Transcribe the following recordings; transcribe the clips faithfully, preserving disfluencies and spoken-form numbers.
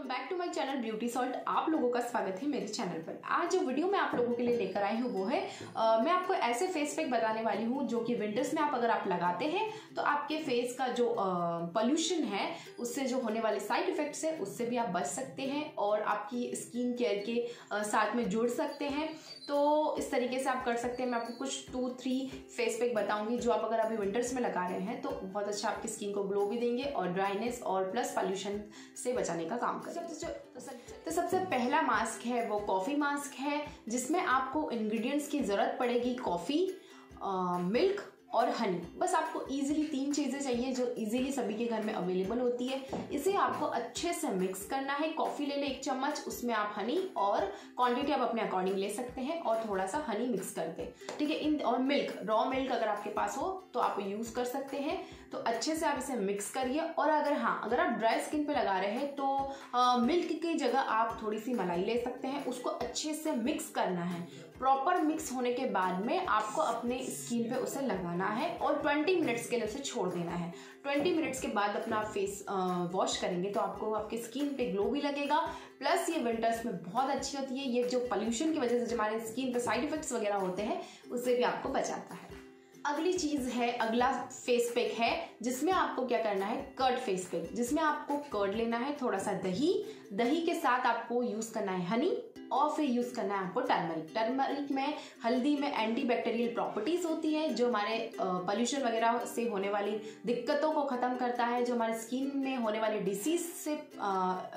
Welcome back to my channel Beauty Salt. आप लोगों का स्वागत है मेरे चैनल पर। आज जो वीडियो मैं आप लोगों के लिए लेकर आई हूँ वो है आ, मैं आपको ऐसे फेस पैक बताने वाली हूँ जो कि विंटर्स में आप अगर आप लगाते हैं तो आपके फेस का जो पोल्यूशन है उससे जो होने वाले साइड इफेक्ट्स है उससे भी आप बच सकते हैं और आपकी स्किन केयर के आ, साथ में जुड़ सकते हैं। तो इस तरीके से आप कर सकते हैं। मैं आपको कुछ टू थ्री फेस पैक बताऊंगी जो आप अगर अभी विंटर्स में लगा रहे हैं तो बहुत अच्छा आपकी स्किन को ग्लो भी देंगे और ड्राइनेस और प्लस पोल्यूशन से बचाने का काम करें। तो सबसे पहला मास्क है वो कॉफ़ी मास्क है, जिसमें आपको इंग्रेडिएंट्स की ज़रूरत पड़ेगी कॉफ़ी, मिल्क और हनी। बस आपको इजीली तीन चीज़ें चाहिए जो इजीली सभी के घर में अवेलेबल होती है। इसे आपको अच्छे से मिक्स करना है। कॉफ़ी ले लें एक चम्मच, उसमें आप हनी और क्वांटिटी आप अपने अकॉर्डिंग ले सकते हैं और थोड़ा सा हनी मिक्स कर दें, ठीक है। इन और मिल्क, रॉ मिल्क अगर आपके पास हो तो आप यूज़ कर सकते हैं। तो अच्छे से आप इसे मिक्स करिए। और अगर हाँ अगर आप ड्राई स्किन पर लगा रहे हैं तो आ, मिल्क की जगह आप थोड़ी सी मलाई ले सकते हैं। उसको अच्छे से मिक्स करना है। प्रॉपर मिक्स होने के बाद में आपको अपने स्किन पर उसे लगाना है और बीस मिनट्स के लिए उसे छोड़ देना है। बीस मिनट्स के बाद अपना आप फेस वॉश करेंगे तो आपको आपके स्किन पे ग्लो भी लगेगा। प्लस ये विंटर्स में बहुत अच्छी होती है। ये जो पोल्यूशन की वजह से जो हमारे स्किन पे साइड इफेक्ट्स वगैरह होते हैं उससे भी आपको बचाता है। अगली चीज़ है, अगला फेस पैक है जिसमें आपको क्या करना है, कर्ड फेस पैक, जिसमें आपको कर्ड लेना है, थोड़ा सा दही, दही के साथ आपको यूज़ करना है हनी और फिर यूज़ करना है आपको टर्मरिक। टर्मरिक में, हल्दी में एंटी बैक्टीरियल प्रॉपर्टीज़ होती है जो हमारे पोल्यूशन वगैरह से होने वाली दिक्कतों को ख़त्म करता है, जो हमारे स्किन में होने वाली डिसीज से आ,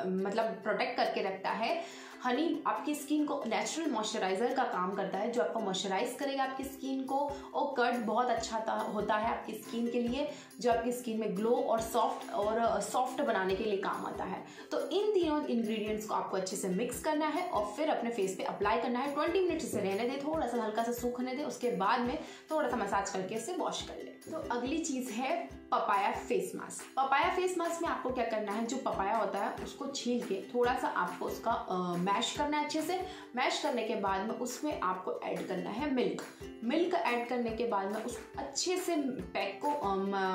मतलब प्रोटेक्ट करके रखता है। हनी आपकी स्किन को नेचुरल मॉइस्चराइज़र का काम करता है जो आपको मॉइस्चराइज करेगा आपकी स्किन को। और कर्ड बहुत अच्छा होता है आपकी स्किन के लिए जो आपकी स्किन में ग्लो और सॉफ्ट और सॉफ्ट बनाने के लिए काम आता है। तो इन तीनों इंग्रेडिएंट्स को आपको अच्छे से मिक्स करना है और फिर अपने फेस पे अप्लाई करना है। बीस मिनट इसे रहने दें, थोड़ा सा हल्का सा सूखने दें, उसके बाद में थोड़ा सा मसाज करके इसे वॉश कर लें। तो अगली चीज़ है papaya face mask. Papaya face mask में आपको क्या करना है, जो पपाया होता है उसको छील के थोड़ा सा आपको उसका आ, मैश करना है अच्छे से। मैश करने के बाद में उसमें आपको ऐड करना है मिल्क। मिल्क ऐड करने के बाद में उस अच्छे से पैक को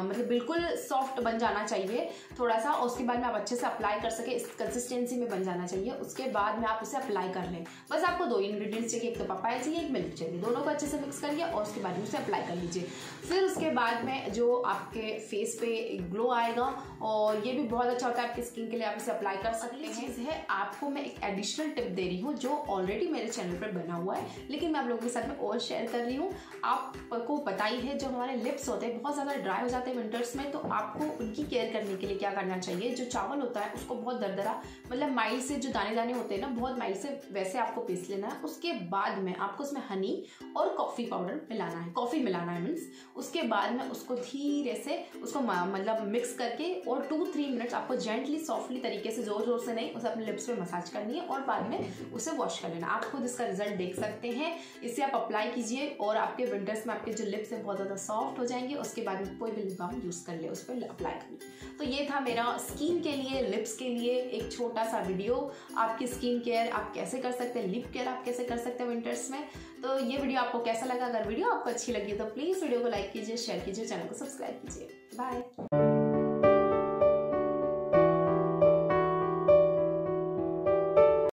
मतलब बिल्कुल सॉफ्ट बन जाना चाहिए थोड़ा सा। उसके बाद में आप अच्छे से अप्लाई कर सके, इस कंसिस्टेंसी में बन जाना चाहिए। उसके बाद में आप उसे अप्लाई कर लें। बस आपको दो इंग्रेडिएंट्स चाहिए, एक तो पपाया चाहिए, एक मिल्क चाहिए। दोनों को अच्छे से मिक्स करिए और उसके बाद में उसे अप्लाई कर लीजिए। फिर उसके बाद में जो आपके फेस पे ग्लो आएगा और ये भी बहुत अच्छा होता है आपकी स्किन के लिए, आप इसे अप्लाई कर सकते हैं। चीज़ है, आपको मैं एक एडिशनल टिप दे रही हूँ जो ऑलरेडी मेरे चैनल पर बना हुआ है लेकिन मैं आप लोगों के साथ में और शेयर कर रही हूँ। आपको पता ही है जो हमारे लिप्स होते हैं बहुत ज़्यादा ड्राई हो जाते हैं विंटर्स में, तो आपको उनकी केयर करने के लिए क्या करना चाहिए, जो चावल होता है उसको बहुत दरदरा मतलब माइल्ड से जो दाने दाने होते हैं ना बहुत माइल्ड से वैसे आपको पीस लेना है। उसके बाद में आपको उसमें हनी और कॉफ़ी पाउडर मिलाना है, कॉफ़ी मिलाना है मीन्स। उसके बाद में उसको धीरे से उसको मतलब मिक्स करके और टू थ्री मिनट्स आपको जेंटली सॉफ्टली तरीके से ज़ोर ज़ोर से नहीं उसे अपने लिप्स पर मसाज करनी है और बाद में उसे वॉश कर लेना। आप खुद इसका रिजल्ट देख सकते हैं। इसे आप अप्लाई कीजिए और आपके विंटर्स में आपके जो लिप्स हैं बहुत ज़्यादा सॉफ्ट हो जाएंगे। उसके बाद में कोई भी लिप बाम यूज़ कर ले, उस पर अप्लाई कर ले। तो ये था मेरा स्किन के लिए, लिप्स के लिए एक छोटा सा वीडियो, आपकी स्किन केयर आप कैसे कर सकते हैं, लिप केयर आप कैसे कर सकते हैं विंटर्स में। तो ये वीडियो आपको कैसा लगा? अगर वीडियो आपको अच्छी लगी तो प्लीज़ वीडियो को लाइक कीजिए, शेयर कीजिए, चैनल को सब्सक्राइब कीजिए। बाय।